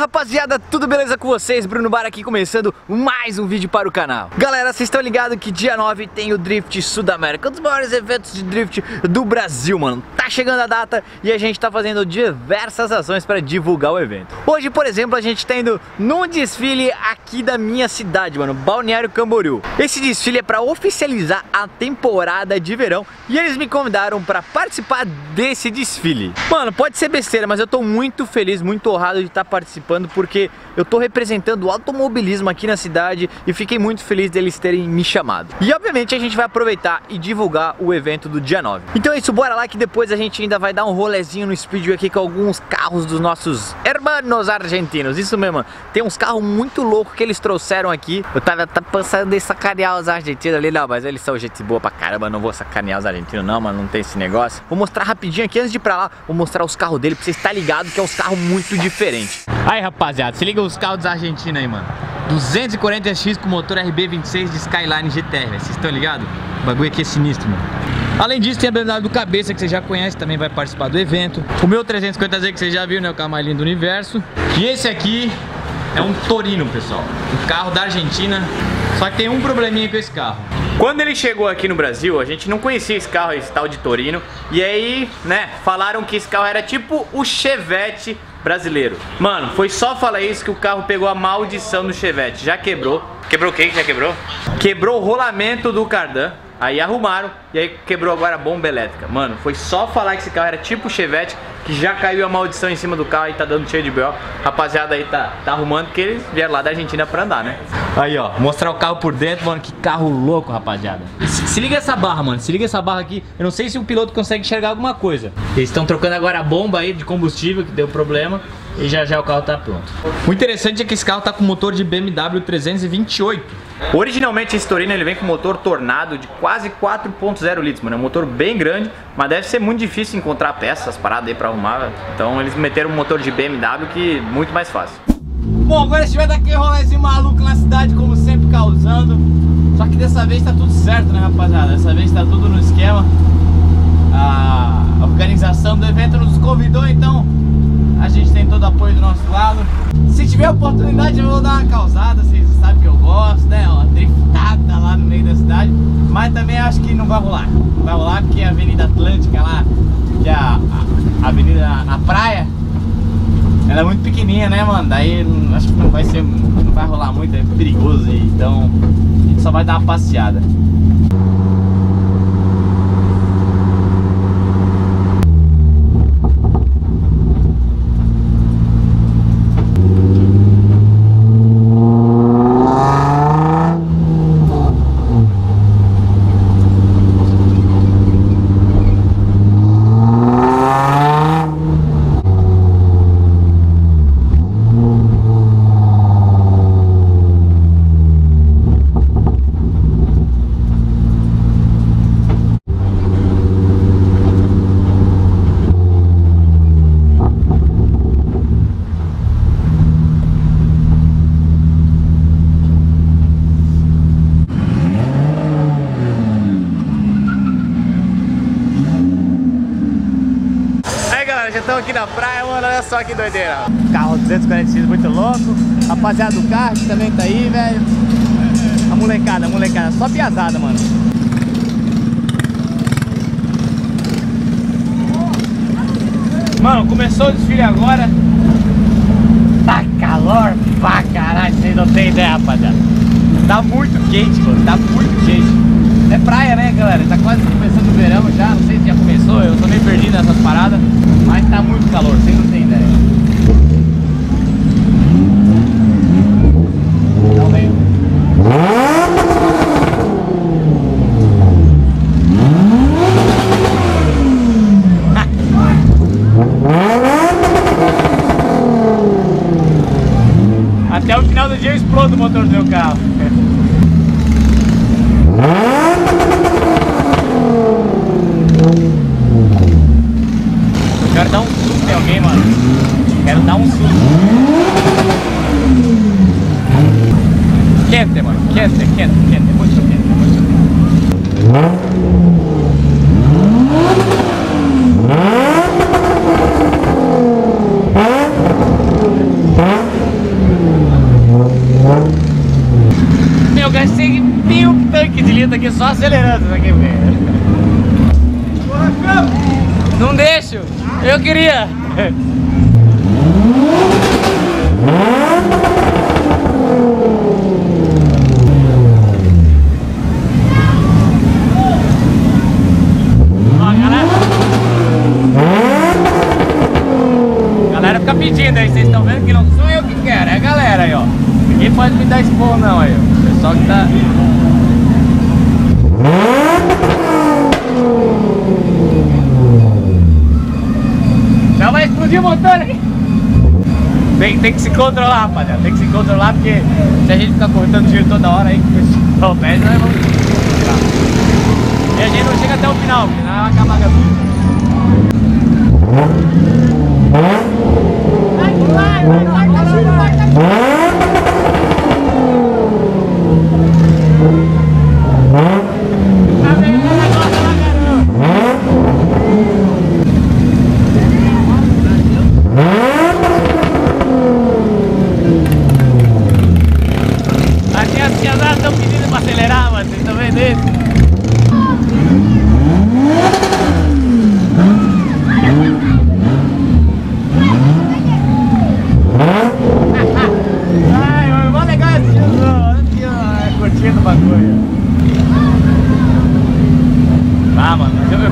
rapaziada, tudo beleza com vocês? Bruno Bär aqui começando mais um vídeo para o canal. Galera, vocês estão ligados que dia 9 tem o Drift Sudamérica, um dos maiores eventos de drift do Brasil, mano. Tá chegando a data e a gente tá fazendo diversas ações para divulgar o evento. Hoje, por exemplo, a gente tá indo num desfile aqui da minha cidade, mano, Balneário Camboriú. Esse desfile é para oficializar a temporada de verão e eles me convidaram para participar desse desfile. Mano, pode ser besteira, mas eu tô muito feliz, muito honrado de estar participando, porque eu tô representando o automobilismo aqui na cidade e fiquei muito feliz deles terem me chamado. E obviamente a gente vai aproveitar e divulgar o evento do dia 9. Então é isso, bora lá que depois a gente ainda vai dar um rolezinho no Speedway aqui com alguns carros dos nossos hermanos argentinos. Isso mesmo, tem uns carros muito loucos que eles trouxeram aqui. Eu tava pensando em sacanear os argentinos ali, não, mas eles são gente boa pra caramba, não vou sacanear os argentinos não, mas não tem esse negócio. Vou mostrar rapidinho aqui antes de ir pra lá, vou mostrar os carros dele pra vocês estarem ligados que é uns carros muito diferentes. Aí rapaziada, se liga os carros da Argentina aí, mano. 240SX com motor RB26 de Skyline GT-R, vocês estão ligados? O bagulho aqui é sinistro, mano. Além disso, tem a BMW do Cabeça, que você já conhece, também vai participar do evento. O meu 350Z, que você já viu, né? O carro mais lindo do universo. E esse aqui é um Torino, pessoal. Um carro da Argentina. Só que tem um probleminha com esse carro. Quando ele chegou aqui no Brasil, a gente não conhecia esse carro, esse tal de Torino. E aí, né, falaram que esse carro era tipo o Chevette brasileiro. Mano, foi só falar isso que o carro pegou a maldição do Chevette. Já quebrou. Quebrou o que? Já quebrou? Quebrou o rolamento do cardan. Aí arrumaram e aí quebrou agora a bomba elétrica. Mano, foi só falar que esse carro era tipo Chevette que já caiu a maldição em cima do carro e tá dando cheio de B.O. Rapaziada aí tá arrumando porque eles vieram lá da Argentina pra andar, né? Aí, ó, mostrar o carro por dentro, mano, que carro louco, rapaziada. Se liga essa barra, mano, se liga essa barra aqui. Eu não sei se o piloto consegue enxergar alguma coisa. Eles estão trocando agora a bomba aí de combustível que deu problema. E já já o carro tá pronto. O interessante é que esse carro tá com motor de BMW 328. Originalmente esse Torino ele vem com motor tornado de quase 4.0 litros, mano. É um motor bem grande, mas deve ser muito difícil encontrar peças, paradas aí pra arrumar. Então eles meteram um motor de BMW que é muito mais fácil. Bom, agora a gente vai dar aquele rolezinho maluco na cidade, como sempre, causando. Só que dessa vez tá tudo certo, né, rapaziada? Dessa vez tá tudo no esquema. A organização do evento nos convidou, então a gente tem todo o apoio do nosso lado. Se tiver oportunidade eu vou dar uma causada, vocês sabem que eu gosto, né? Uma driftada lá no meio da cidade. Mas também acho que não vai rolar. Não vai rolar porque a Avenida Atlântica lá, que é a avenida na praia, ela é muito pequenininha, né, mano? Daí acho que não vai rolar muito, é perigoso. Então a gente só vai dar uma passeada. Aqui na praia, mano, olha só que doideira. Carro 240X muito louco. Rapaziada do carro que também tá aí, velho. A molecada, só piazada, mano. Mano, começou o desfile agora. Tá calor pra caralho, vocês não tem ideia, rapaziada. Tá muito quente, mano, tá muito quente. É praia, né, galera? Tá quase começando o verão já, não sei se já começou, eu tô meio perdido nessas paradas. Mas tá muito calor, vocês não tem ideia. Não veio. Até o final do dia eu explodo o motor do meu carro. Quente, muito quente, muito quente. Paulita aqui só acelerando isso aqui, velho. Não deixo, eu queria. Pedindo aí, vocês estão vendo que não sou eu que quero, é a galera aí, ó. Ninguém pode me dar expor não aí, ó. O pessoal que tá... Já vai explodir o motor aqui. Tem que se controlar, rapaziada. Tem que se controlar, porque se a gente ficar cortando giro toda hora aí, que o pessoal pede, nós vamos... E a gente não chega até o final, porque nós vamos acabar tudo.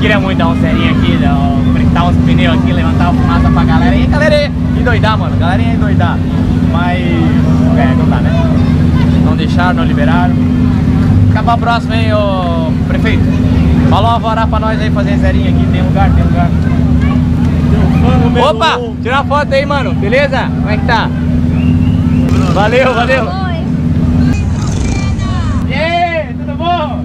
Queria muito dar um serinho aqui, fritar uns pneus aqui, levantar a fumaça pra galera. E a galera ia endoidar, mano. A galera ia endoidar. Mas... é, não dá, né? Não deixaram, não liberaram. Fica pra próxima, hein, ô prefeito. Falou uma alvará pra nós aí fazer serinho aqui. Tem lugar, tem lugar. Opa! Tira uma foto aí, mano. Beleza? Como é que tá? Valeu, valeu. E aí, tudo bom?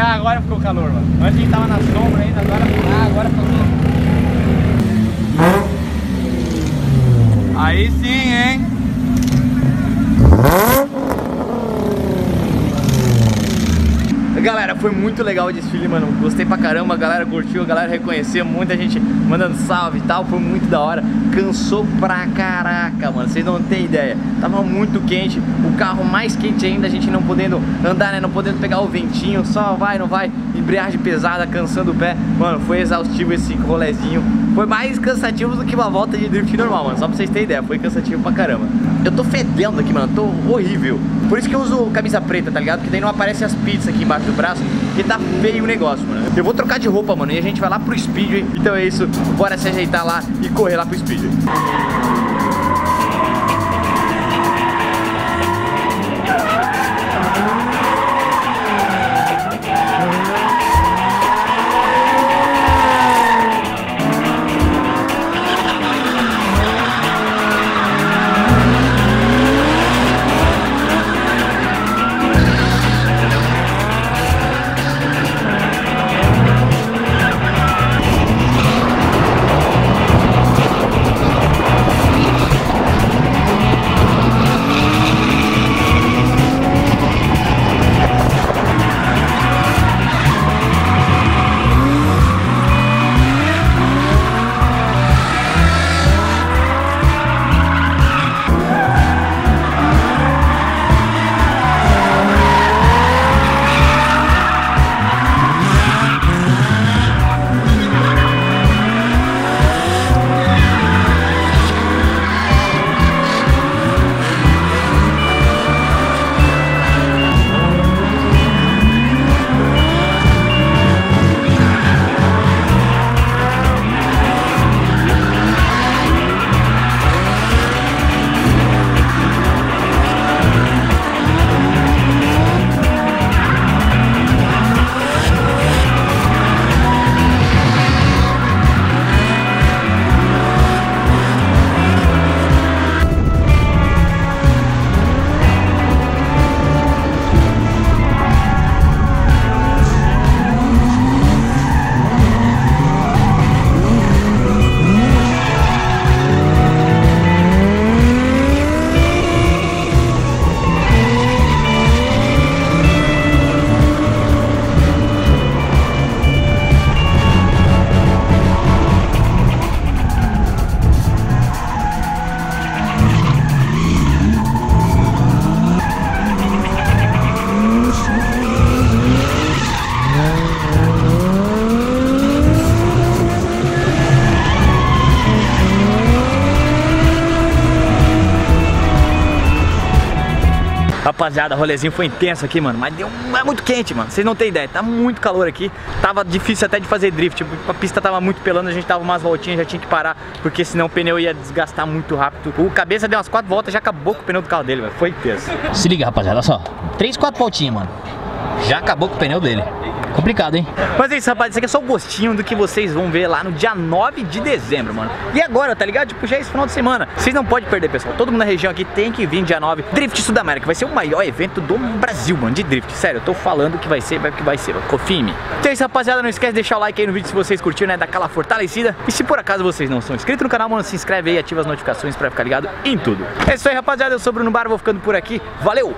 Ah, agora ficou calor, mano. Antes a gente tava na sombra ainda, agora ficou calor. Aí sim, hein? Galera, foi muito legal o desfile, mano. Gostei pra caramba, a galera curtiu, a galera reconheceu, muita gente mandando salve e tal. Foi muito da hora. Cansou pra caraca, mano. Vocês não tem ideia. Tava muito quente, o carro mais quente ainda, a gente não podendo andar, né? Não podendo pegar o ventinho, só vai, não vai. Embreagem pesada, cansando o pé. Mano, foi exaustivo esse rolezinho. Foi mais cansativo do que uma volta de drift normal, mano. Só pra vocês terem ideia, foi cansativo pra caramba. Eu tô fedendo aqui, mano. Tô horrível. Por isso que eu uso camisa preta, tá ligado? Porque daí não aparece as pizzas aqui embaixo do braço, que tá feio o negócio, mano. Eu vou trocar de roupa, mano, e a gente vai lá pro Speedway. Então é isso, bora se ajeitar lá e correr lá pro Speedway. rapaziada, o rolezinho foi intenso aqui, mano. Mas deu muito quente, mano. Vocês não tem ideia, tá muito calor aqui. Tava difícil até de fazer drift. A pista tava muito pelando, a gente tava umas voltinhas, já tinha que parar, porque senão o pneu ia desgastar muito rápido. O Cabeça deu umas 4 voltas, já acabou com o pneu do carro dele, mano. Foi intenso. Se liga, rapaziada, olha só. 3, 4 voltinhas, mano. Já acabou com o pneu dele. Complicado, hein? Mas é isso, rapaz, isso aqui é só o gostinho do que vocês vão ver lá no dia 9 de dezembro, mano. E agora, tá ligado? Tipo, já é esse final de semana. Vocês não podem perder, pessoal. Todo mundo na região aqui tem que vir dia 9. Drift Sudamérica vai ser o maior evento do Brasil, mano, de drift. Sério, eu tô falando que vai ser, mano. Confia em mim. Então é isso, rapaziada. Não esquece de deixar o like aí no vídeo se vocês curtiram, né? Dá aquela fortalecida. E se por acaso vocês não são inscritos no canal, mano, se inscreve aí, ativa as notificações pra ficar ligado em tudo. É isso aí, rapaziada. Eu sou o Bruno Bär, vou ficando por aqui. Valeu!